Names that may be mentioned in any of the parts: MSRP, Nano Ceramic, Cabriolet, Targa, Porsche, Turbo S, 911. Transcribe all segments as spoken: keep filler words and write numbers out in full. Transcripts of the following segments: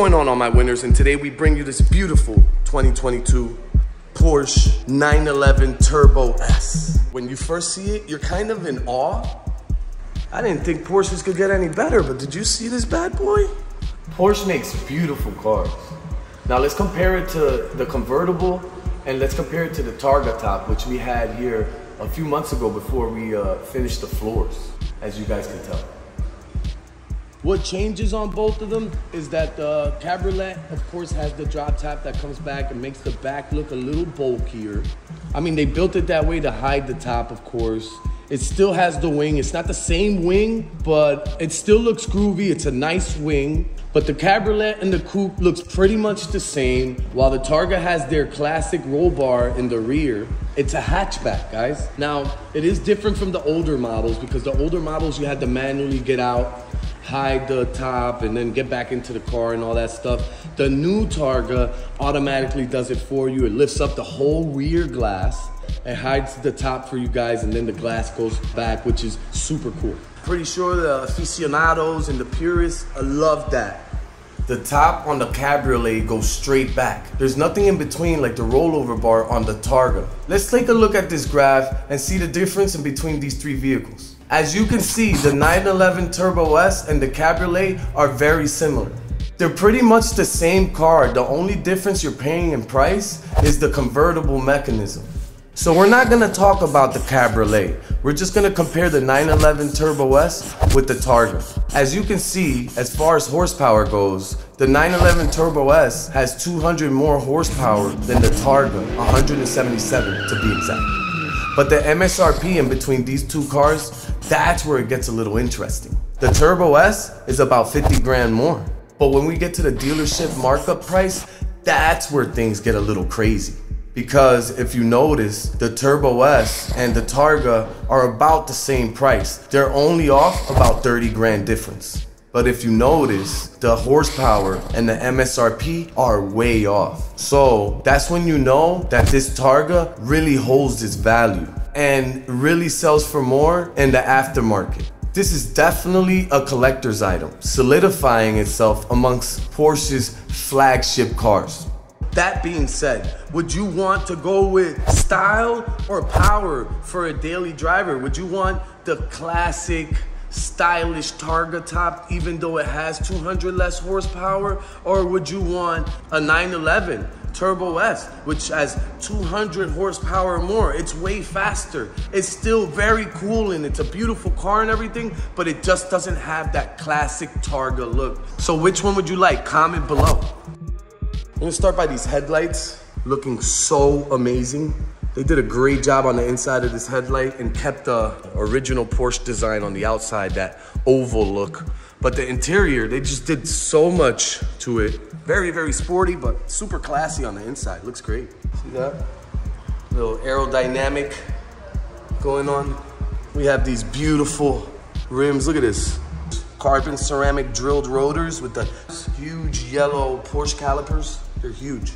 going on all my winners, and today we bring you this beautiful twenty twenty-two Porsche nine eleven Turbo S. When you first see it, you're kind of in awe. I didn't think Porsches could get any better, but did you see this bad boy? Porsche makes beautiful cars. Now let's compare it to the convertible, and let's compare it to the Targa top, which we had here a few months ago before we uh, finished the floors, as you guys can tell. What changes on both of them is that the Cabriolet, of course, has the drop top that comes back and makes the back look a little bulkier. I mean, they built it that way to hide the top, of course. It still has the wing. It's not the same wing, but it still looks groovy. It's a nice wing. But the Cabriolet and the coupe looks pretty much the same, while the Targa has their classic roll bar in the rear. It's a hatchback, guys. Now, it is different from the older models, because the older models, you had to manually get out, hide the top, and then get back into the car and all that stuff. The new Targa automatically does it for you. It lifts up the whole rear glass and hides the top for you guys, and then the glass goes back, which is super cool. Pretty sure the aficionados and the purists love that. The top on the Cabriolet goes straight back. There's nothing in between like the rollover bar on the Targa. Let's take a look at this graph and see the difference in between these three vehicles. As you can see, the nine eleven Turbo S and the Cabriolet are very similar. They're pretty much the same car. The only difference you're paying in price is the convertible mechanism. So we're not gonna talk about the Cabriolet. We're just gonna compare the nine eleven Turbo S with the Targa. As you can see, as far as horsepower goes, the nine eleven Turbo S has two hundred more horsepower than the Targa, one hundred seventy-seven to be exact. But the M S R P in between these two cars, that's where it gets a little interesting. The Turbo S is about fifty grand more. But when we get to the dealership markup price, that's where things get a little crazy. Because if you notice, the Turbo S and the Targa are about the same price. They're only off about thirty grand difference. But if you notice, the horsepower and the M S R P are way off. So that's when you know that this Targa really holds its value and really sells for more in the aftermarket. This is definitely a collector's item, solidifying itself amongst Porsche's flagship cars. That being said, would you want to go with style or power for a daily driver? Would you want the classic stylish Targa top, even though it has two hundred less horsepower? Or would you want a nine eleven Turbo S, which has two hundred horsepower more? It's way faster. It's still very cool, and it's a beautiful car and everything, but it just doesn't have that classic Targa look. So which one would you like? Comment below. I'm gonna start by these headlights, looking so amazing. They did a great job on the inside of this headlight and kept the original Porsche design on the outside, that oval look. But the interior, they just did so much to it. Very, very sporty, but super classy on the inside. Looks great. See that? Little aerodynamic going on. We have these beautiful rims. Look at this. Carbon ceramic drilled rotors with the huge yellow Porsche calipers. They're huge.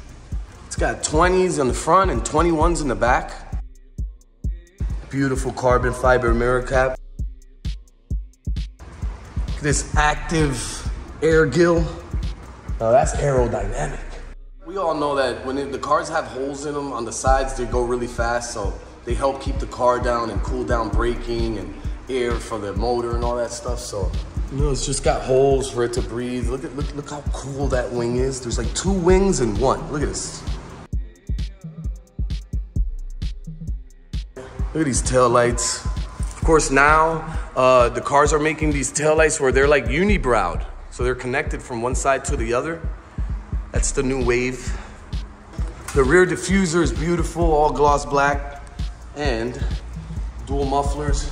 It's got twenties on the front and twenty-ones in the back. Beautiful carbon fiber mirror cap. This active air grille. Now that's aerodynamic. We all know that when it, the cars have holes in them on the sides, they go really fast, so they help keep the car down and cool down braking and air for the motor and all that stuff. So, you know, it's just got holes for it to breathe. Look at look look how cool that wing is. There's like two wings in one. Look at this. Look at these taillights. Of course, now uh, the cars are making these taillights where they're like unibrowed. So they're connected from one side to the other. That's the new wave. The rear diffuser is beautiful, all gloss black, and dual mufflers,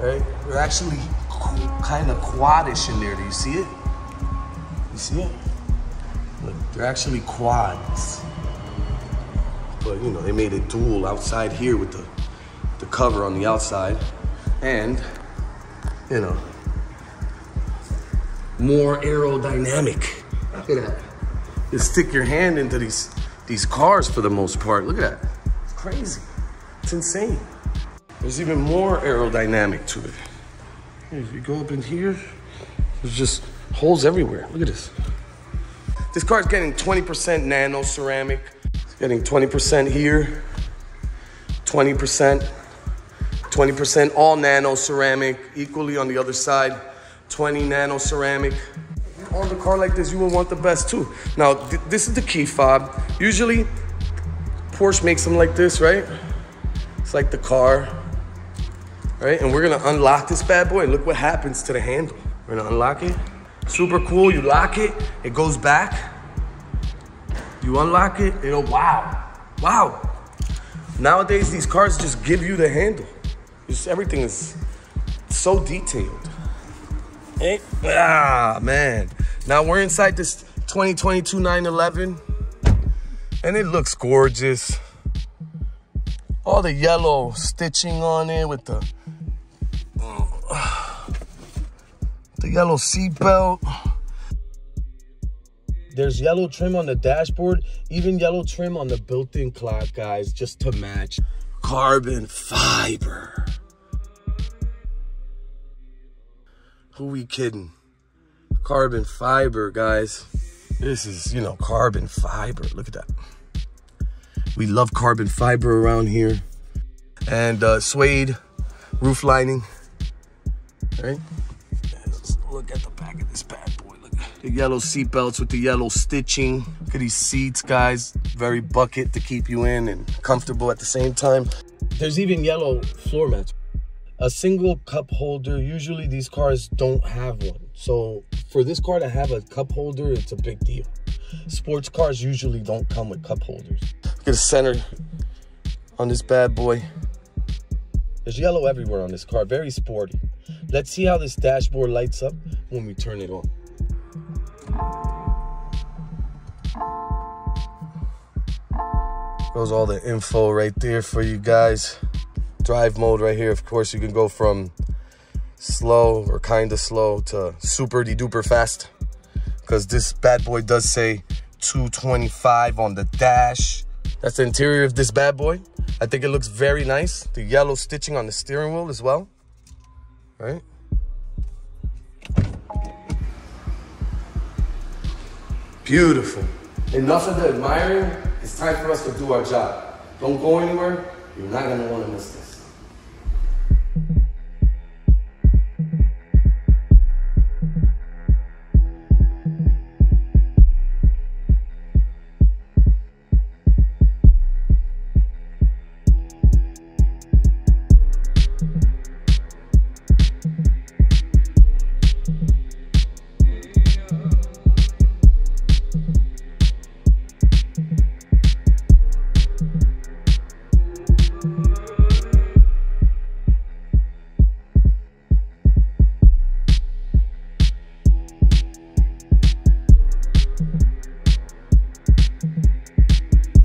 right? They're actually kind of quadish in there. Do you see it? You see it? Look, they're actually quads. But, you know, they made it dual outside here with the, the cover on the outside. And, you know, more aerodynamic. Look at that. You stick your hand into these, these cars for the most part. Look at that. It's crazy. It's insane. There's even more aerodynamic to it. If you go up in here, there's just holes everywhere. Look at this. This car's getting twenty percent nano ceramic. It's getting twenty percent here, twenty percent, twenty percent all nano ceramic, equally on the other side, twenty nano ceramic. If you own the car like this, you will want the best too. Now, th this is the key fob. Usually, Porsche makes them like this, right? It's like the car, right? And we're gonna unlock this bad boy and look what happens to the handle. We're gonna unlock it. Super cool, you lock it, it goes back. You unlock it, it'll, wow, wow. Nowadays, these cars just give you the handle. Just everything is so detailed. Hey, ah, man. Now we're inside this twenty twenty-two nine eleven, and it looks gorgeous. All the yellow stitching on it with the, the yellow seatbelt. There's yellow trim on the dashboard, even yellow trim on the built-in clock, guys, just to match. Carbon fiber. Who we kidding? Carbon fiber, guys. This is, you know, carbon fiber. Look at that. We love carbon fiber around here. And uh, suede roof lining, right? Look at the back of this bad boy. Look at the yellow seat belts with the yellow stitching. Look at these seats, guys. Very bucket to keep you in and comfortable at the same time. There's even yellow floor mats. A single cup holder, usually these cars don't have one. So for this car to have a cup holder, it's a big deal. Sports cars usually don't come with cup holders. Look at the center on this bad boy. There's yellow everywhere on this car, very sporty. Let's see how this dashboard lights up when we turn it on. Goes all the info right there for you guys. Drive mode right here. Of course, you can go from slow or kind of slow to super de duper fast, because this bad boy does say two twenty-five on the dash. That's the interior of this bad boy. I think it looks very nice. The yellow stitching on the steering wheel as well. Right? Beautiful. Enough of the admiring. It's time for us to do our job. Don't go anywhere. You're not going to want to miss this.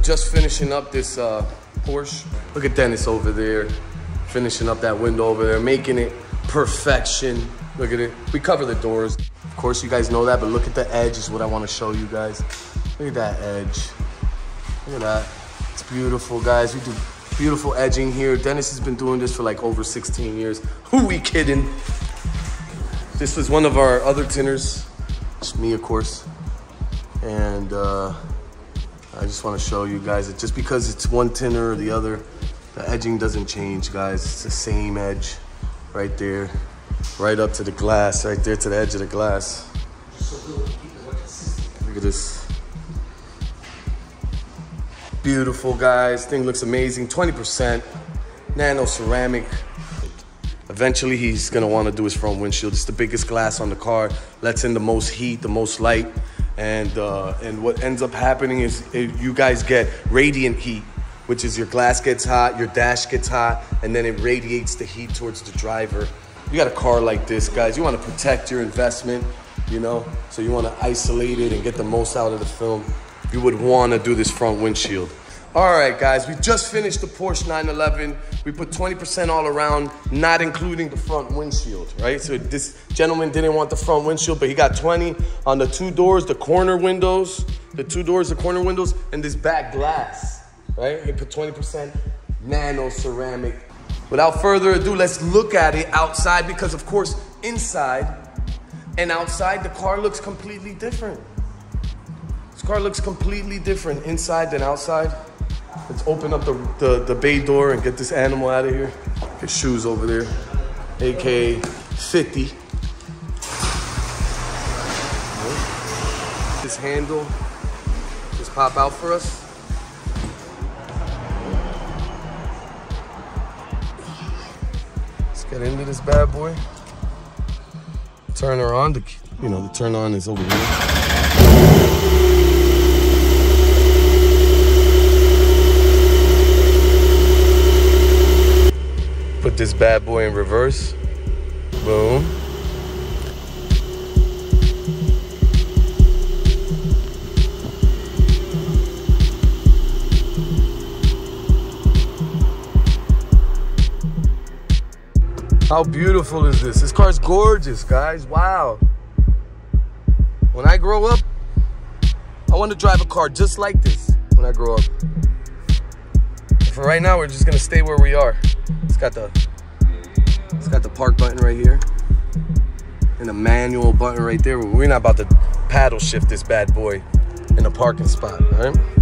Just finishing up this uh, Porsche. Look at Dennis over there, finishing up that window over there, making it perfection. Look at it, we cover the doors. Of course, you guys know that, but look at the edge is what I wanna show you guys. Look at that edge, look at that. It's beautiful, guys. We do beautiful edging here. Dennis has been doing this for like over sixteen years. Who we kidding? This was one of our other tinners. It's me, of course, and uh, I just want to show you guys that just because it's one tinner or the other, the edging doesn't change, guys. It's the same edge right there, right up to the glass, right there to the edge of the glass. Look at this. Beautiful, guys. Thing looks amazing. twenty percent nano ceramic. Eventually, he's going to want to do his front windshield. It's the biggest glass on the car. Lets in the most heat, the most light. And, uh, and what ends up happening is it, you guys get radiant heat, which is your glass gets hot, your dash gets hot, and then it radiates the heat towards the driver. You got a car like this, guys, you wanna protect your investment, you know? So you wanna isolate it and get the most out of the film. You would wanna do this front windshield. All right, guys, we just finished the Porsche nine eleven. We put twenty percent all around, not including the front windshield, right? So this gentleman didn't want the front windshield, but he got twenty on the two doors, the corner windows, the two doors, the corner windows, and this back glass, right? He put twenty percent nano ceramic. Without further ado, let's look at it outside, because of course, inside and outside, the car looks completely different. Car looks completely different inside than outside. Let's open up the, the, the bay door and get this animal out of here. His shoes over there, A K A fifty. This handle just pop out for us. Let's get into this bad boy. Turn her on, the, you know, the turn on is over here. Put this bad boy in reverse. Boom. How beautiful is this? This car's gorgeous, guys. Wow. When I grow up, I want to drive a car just like this when I grow up. For right now, we're just gonna stay where we are. It's got the, it's got the park button right here, and the manual button right there. We're not about to paddle shift this bad boy in a parking spot, all right?